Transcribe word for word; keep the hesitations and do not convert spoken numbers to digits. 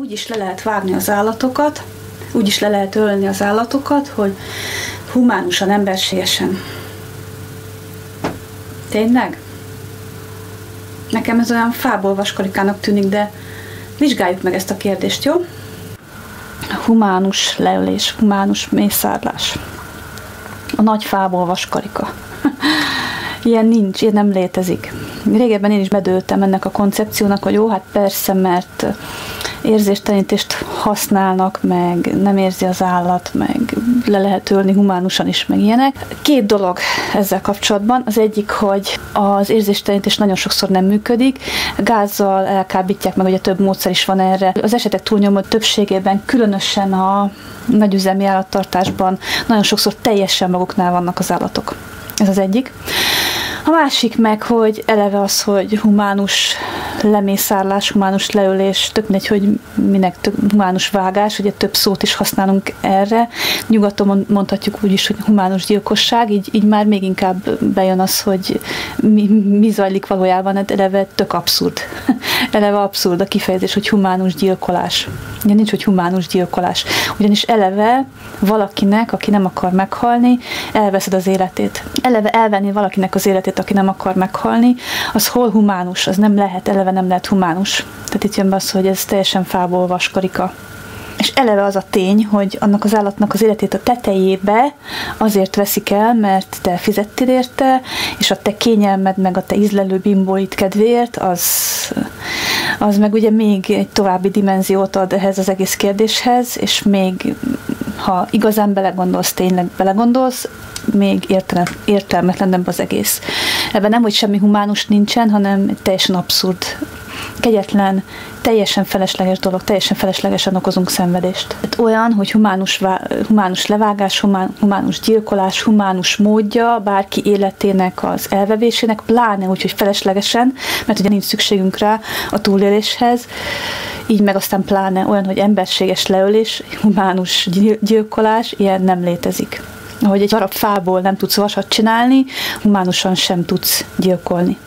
Úgy is le lehet vágni az állatokat, úgy is le lehet ölni az állatokat, hogy humánusan, emberségesen. Tényleg? Nekem ez olyan fából vaskarikának tűnik, de vizsgáljuk meg ezt a kérdést, jó? Humánus leölés, humánus mészárlás. A nagy fából vaskarika. Ilyen nincs, ilyen nem létezik. Régebben én is bedőltem ennek a koncepciónak, hogy jó, hát persze, mert érzéstelenítést használnak, meg nem érzi az állat, meg le lehet ölni humánusan is, meg ilyenek. Két dolog ezzel kapcsolatban. Az egyik, hogy az érzéstelenítés nagyon sokszor nem működik. Gázzal elkábítják meg, ugye több módszer is van erre. Az esetek túlnyomó többségében, különösen a nagyüzemi állattartásban nagyon sokszor teljesen maguknál vannak az állatok. Ez az egyik. A másik meg, hogy eleve az, hogy humánus lemészárlás, humánus leölés, tök mindegy, hogy minek tök, humánus vágás, ugye több szót is használunk erre. Nyugaton mondhatjuk úgy is, hogy humánus gyilkosság, így, így már még inkább bejön az, hogy mi, mi zajlik valójában, hát eleve tök abszurd. Eleve abszurd a kifejezés, hogy humánus gyilkolás. Ugye nincs, hogy humánus gyilkolás. Ugyanis eleve valakinek, aki nem akar meghalni, elveszed az életét. Eleve elvenni valakinek az életét, aki nem akar meghalni, az hol humánus, az nem lehet, eleve nem lehet humánus. Tehát itt jön be az, hogy ez teljesen fából vaskarika. És eleve az a tény, hogy annak az állatnak az életét a tetejébe azért veszik el, mert te fizettél érte, és a te kényelmed, meg a te ízlelő bimbóid kedvéért, az, az meg ugye még egy további dimenziót ad ehhez az egész kérdéshez, és még, ha igazán belegondolsz, tényleg belegondolsz, még értelem, értelmetlenebb az egész. Ebben nem, hogy semmi humánus nincsen, hanem teljesen abszurd, kegyetlen, teljesen felesleges dolog, teljesen feleslegesen okozunk szenvedést. Hát olyan, hogy humánus, humánus levágás, humán, humánus gyilkolás, humánus módja bárki életének az elvevésének, pláne úgy, hogy feleslegesen, mert ugye nincs szükségünk rá a túléléshez, így meg aztán pláne olyan, hogy emberséges leölés, humánus gyilkolás, ilyen nem létezik. Ahogy egy darab fából nem tudsz vasat csinálni, humánusan sem tudsz gyilkolni.